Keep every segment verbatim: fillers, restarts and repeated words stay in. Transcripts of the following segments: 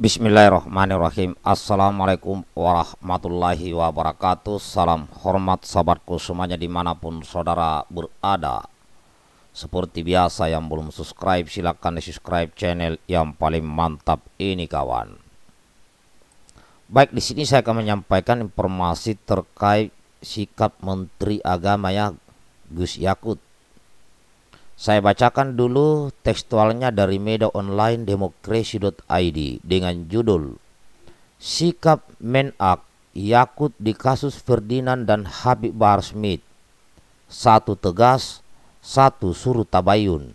Bismillahirrahmanirrahim. Assalamualaikum warahmatullahi wabarakatuh. Salam hormat sahabatku semuanya dimanapun saudara berada. Seperti biasa yang belum subscribe silahkan di subscribe channel yang paling mantap ini kawan. Baik, di sini saya akan menyampaikan informasi terkait sikap Menteri Agama ya Gus Yaqut. Saya bacakan dulu tekstualnya dari media online demokrasi titik i d dengan judul Sikap Menag Yaqut di kasus Ferdinand dan Habib Bahar Smith. Satu tegas, satu suruh tabayun.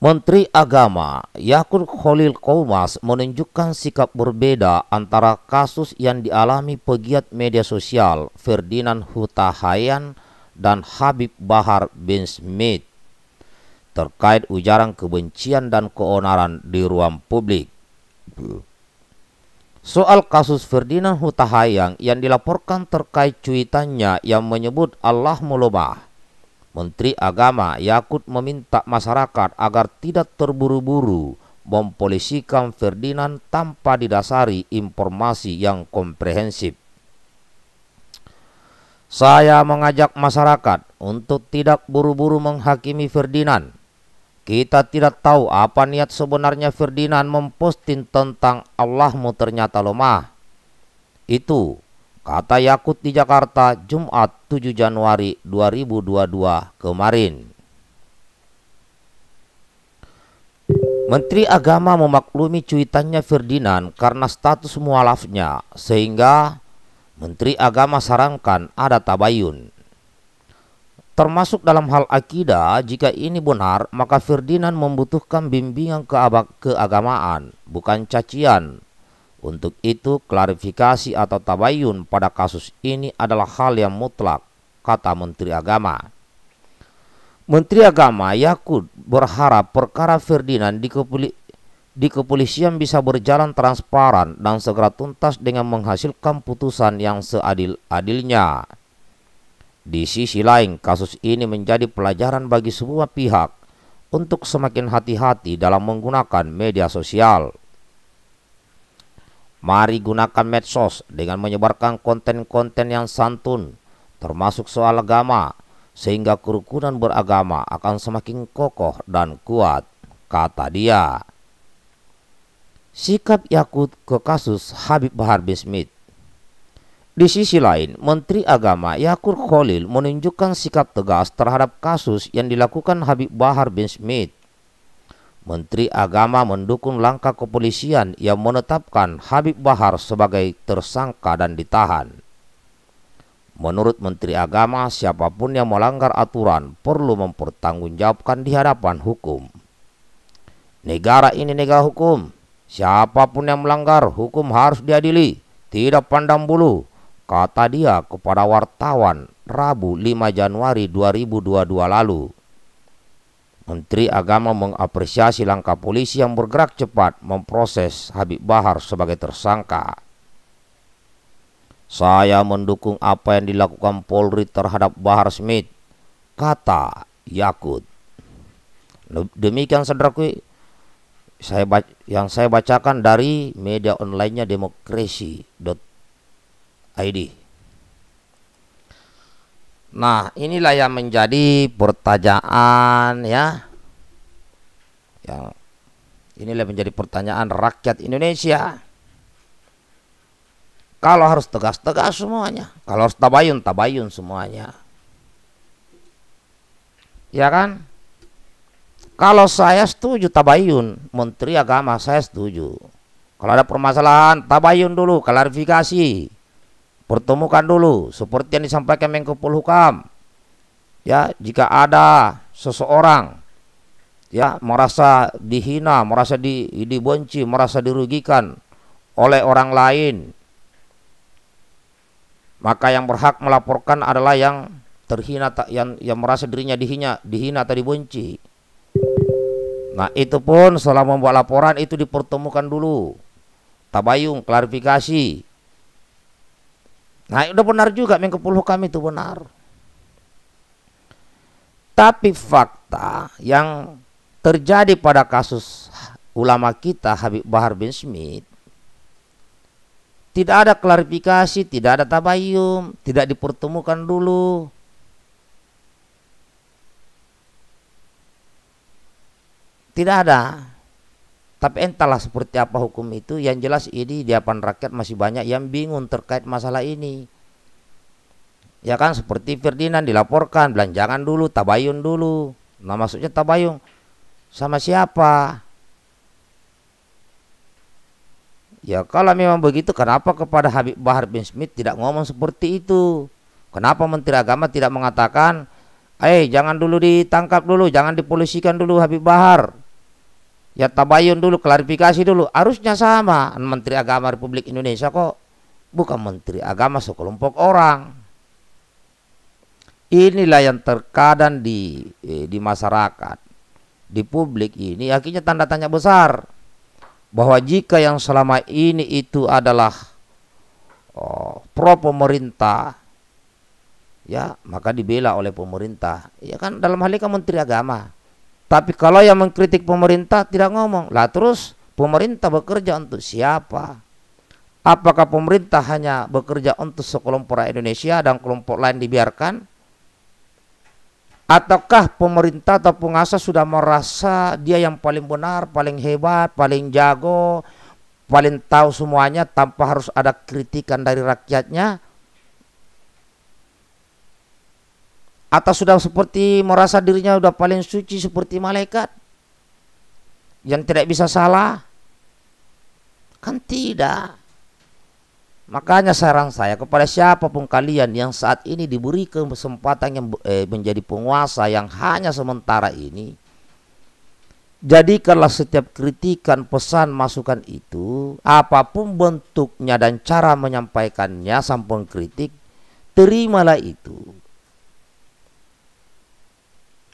Menteri Agama Yaqut Cholil Qoumas menunjukkan sikap berbeda antara kasus yang dialami pegiat media sosial Ferdinand Hutahaean dan Habib Bahar bin Smith terkait ujaran kebencian dan keonaran di ruang publik. Soal kasus Ferdinand Hutahaean yang dilaporkan terkait cuitannya yang menyebut Allah melomah, Menteri Agama Yaqut meminta masyarakat agar tidak terburu-buru mempolisikan Ferdinand tanpa didasari informasi yang komprehensif. Saya mengajak masyarakat untuk tidak buru-buru menghakimi Ferdinand. Kita tidak tahu apa niat sebenarnya Ferdinand memposting tentang Allahmu ternyata lemah. Itu kata Yaqut di Jakarta Jumat tujuh Januari dua ribu dua puluh dua kemarin. Menteri Agama memaklumi cuitannya Ferdinand karena status mualafnya, sehingga Menteri Agama sarankan ada tabayun. Termasuk dalam hal akidah, jika ini benar, maka Ferdinand membutuhkan bimbingan keagamaan, bukan cacian. Untuk itu, klarifikasi atau tabayun pada kasus ini adalah hal yang mutlak, kata Menteri Agama. Menteri Agama Yaqut berharap perkara Ferdinand di kepolisian Di kepolisian bisa berjalan transparan dan segera tuntas dengan menghasilkan putusan yang seadil-adilnya. Di sisi lain, kasus ini menjadi pelajaran bagi semua pihak untuk semakin hati-hati dalam menggunakan media sosial. Mari gunakan medsos dengan menyebarkan konten-konten yang santun, termasuk soal agama, sehingga kerukunan beragama akan semakin kokoh dan kuat, kata dia. Sikap Yaqut ke kasus Habib Bahar bin Smith. Di sisi lain, Menteri Agama Yaqut Cholil menunjukkan sikap tegas terhadap kasus yang dilakukan Habib Bahar bin Smith. Menteri Agama mendukung langkah kepolisian yang menetapkan Habib Bahar sebagai tersangka dan ditahan. Menurut Menteri Agama, siapapun yang melanggar aturan perlu mempertanggungjawabkan di hadapan hukum. Negara ini negara hukum. Siapapun yang melanggar hukum harus diadili, tidak pandang bulu, kata dia kepada wartawan Rabu lima Januari dua ribu dua puluh dua lalu. Menteri Agama mengapresiasi langkah polisi yang bergerak cepat memproses Habib Bahar sebagai tersangka. Saya mendukung apa yang dilakukan Polri terhadap Bahar Smith, kata Yaqut. Demikian saudaraku Saya baca, yang saya bacakan dari media onlinenya demokrasi titik i d. Nah, inilah yang menjadi pertanyaan ya. Yang inilah menjadi pertanyaan rakyat Indonesia. Kalau harus tegas-tegas semuanya, kalau harus tabayun-tabayun semuanya. Ya kan? Kalau saya setuju tabayun, Menteri Agama saya setuju. Kalau ada permasalahan, tabayun dulu, klarifikasi. Pertemukan dulu, seperti yang disampaikan Menko Polhukam. Ya, jika ada seseorang ya merasa dihina, merasa di, dibenci, merasa dirugikan oleh orang lain, maka yang berhak melaporkan adalah yang terhina, yang, yang merasa dirinya dihina, dihina atau dibenci. Nah, itu pun selama membuat laporan itu dipertemukan dulu, tabayun, klarifikasi. Nah, udah benar juga Menko Polhukam itu benar. Tapi fakta yang terjadi pada kasus ulama kita Habib Bahar bin Smith, tidak ada klarifikasi, tidak ada tabayum, tidak dipertemukan dulu. Tidak ada. Tapi entahlah seperti apa hukum itu. Yang jelas ini di hadapan rakyat masih banyak yang bingung terkait masalah ini. Ya kan, seperti Ferdinand dilaporkan, belanjangan dulu, tabayun dulu. Nah, maksudnya tabayun sama siapa? Ya kalau memang begitu, kenapa kepada Habib Bahar bin Smith tidak ngomong seperti itu? Kenapa Menteri Agama tidak mengatakan, eh jangan dulu ditangkap dulu, jangan dipolisikan dulu Habib Bahar. Ya tabayun dulu, klarifikasi dulu. Harusnya sama, Menteri Agama Republik Indonesia kok, bukan Menteri Agama sekelompok orang. Inilah yang terkadang di eh, di masyarakat, di publik ini akhirnya tanda tanya besar. Bahwa jika yang selama ini itu adalah oh, pro pemerintah, ya maka dibela oleh pemerintah, ya kan, dalam hal ini kan Menteri Agama. Tapi kalau yang mengkritik pemerintah tidak ngomong, lah terus pemerintah bekerja untuk siapa? Apakah pemerintah hanya bekerja untuk sekelompok rakyat Indonesia dan kelompok lain dibiarkan? Ataukah pemerintah atau penguasa sudah merasa dia yang paling benar, paling hebat, paling jago, paling tahu semuanya tanpa harus ada kritikan dari rakyatnya? Atau sudah seperti merasa dirinya sudah paling suci seperti malaikat yang tidak bisa salah? Kan tidak. Makanya saran saya kepada siapapun kalian yang saat ini diberi kesempatan yang eh, menjadi penguasa yang hanya sementara ini, jadikanlah setiap kritikan, pesan, masukan itu, apapun bentuknya dan cara menyampaikannya sampai kritik, terimalah itu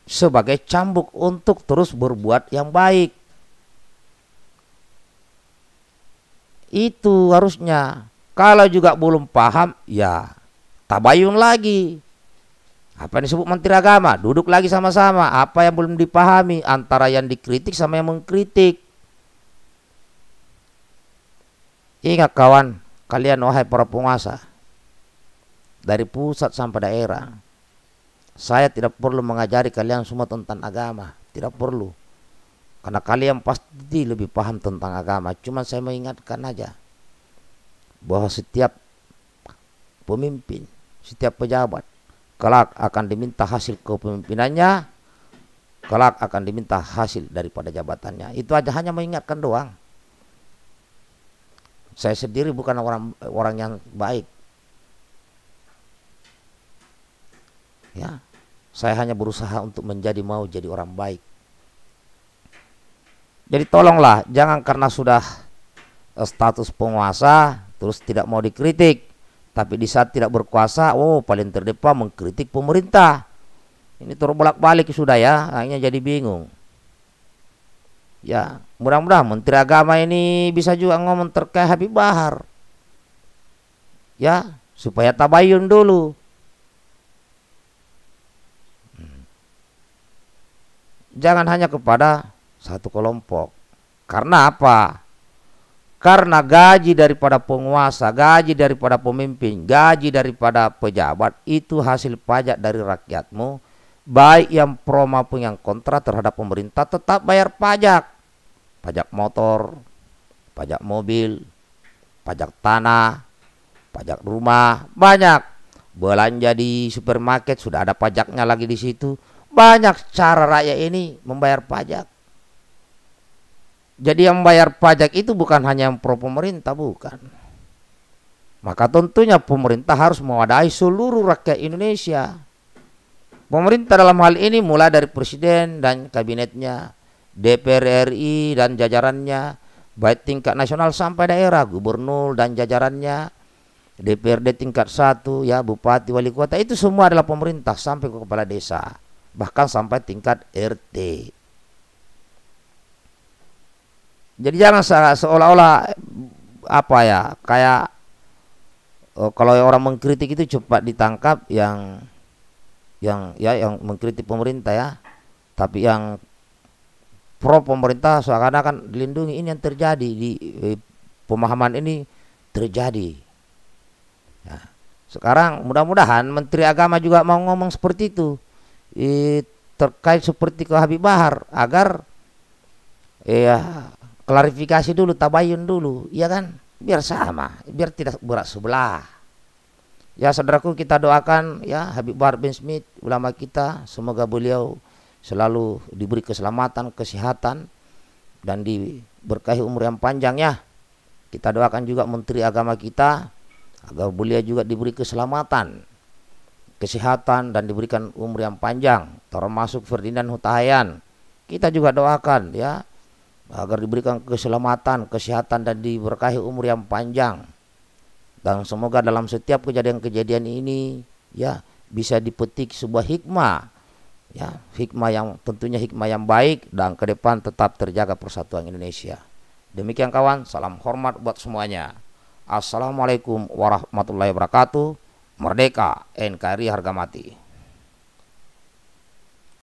sebagai cambuk untuk terus berbuat yang baik. Itu harusnya. Kalau juga belum paham, ya tabayun lagi. Apa yang disebut Menteri Agama? Duduk lagi sama-sama. Apa yang belum dipahami antara yang dikritik sama yang mengkritik. Ingat kawan, kalian wahai para penguasa, dari pusat sampai daerah, saya tidak perlu mengajari kalian semua tentang agama. Tidak perlu. Karena kalian pasti lebih paham tentang agama. Cuma saya mengingatkan aja bahwa setiap pemimpin, setiap pejabat kelak akan diminta hasil kepemimpinannya, kelak akan diminta hasil daripada jabatannya. Itu aja, hanya mengingatkan doang. Saya sendiri bukan orang orang yang baik, ya. Saya hanya berusaha untuk menjadi mau jadi orang baik. Jadi tolonglah, jangan karena sudah status penguasa terus tidak mau dikritik, tapi di saat tidak berkuasa, oh paling terdepan mengkritik pemerintah. Ini terbolak-balik sudah ya, akhirnya jadi bingung. Ya, mudah-mudahan Menteri Agama ini bisa juga ngomong terkait Habib Bahar. Ya, supaya tabayun dulu. Jangan hanya kepada satu kelompok. Karena apa? Karena gaji daripada penguasa, gaji daripada pemimpin, gaji daripada pejabat itu hasil pajak dari rakyatmu. Baik yang pro maupun yang kontra terhadap pemerintah tetap bayar pajak. Pajak motor, pajak mobil, pajak tanah, pajak rumah, banyak. Belanja di supermarket sudah ada pajaknya lagi di situ. Banyak cara rakyat ini membayar pajak. Jadi yang bayar pajak itu bukan hanya yang pro pemerintah, bukan. Maka tentunya pemerintah harus mewadahi seluruh rakyat Indonesia. Pemerintah dalam hal ini mulai dari presiden dan kabinetnya, D P R R I dan jajarannya, baik tingkat nasional sampai daerah, gubernur dan jajarannya, D P R D tingkat satu, ya bupati, wali kota, itu semua adalah pemerintah sampai ke kepala desa, bahkan sampai tingkat R T. Jadi jangan seolah-olah apa ya, kayak oh, kalau orang mengkritik itu cepat ditangkap, yang yang ya yang mengkritik pemerintah ya, tapi yang pro pemerintah seakan-akan dilindungi. Ini yang terjadi di eh, pemahaman ini terjadi. Nah, sekarang mudah-mudahan Menteri Agama juga mau ngomong seperti itu, eh, terkait seperti ke Habib Bahar, agar ya eh, klarifikasi dulu, tabayun dulu, ya kan, biar sama, biar tidak berat sebelah. Ya saudaraku, kita doakan ya Habib Bahar bin Smith, ulama kita, semoga beliau selalu diberi keselamatan, kesehatan, dan diberkahi umur yang panjang ya. Kita doakan juga Menteri Agama kita agar beliau juga diberi keselamatan, kesehatan, dan diberikan umur yang panjang, termasuk Ferdinand Hutahaean. Kita juga doakan ya agar diberikan keselamatan, kesehatan, dan diberkahi umur yang panjang. Dan semoga dalam setiap kejadian-kejadian ini ya bisa dipetik sebuah hikmah. Ya, hikmah yang tentunya hikmah yang baik, dan ke depan tetap terjaga persatuan Indonesia. Demikian kawan, salam hormat buat semuanya. Assalamualaikum warahmatullahi wabarakatuh. Merdeka, N K R I harga mati.